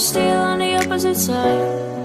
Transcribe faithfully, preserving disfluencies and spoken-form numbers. still on the opposite side.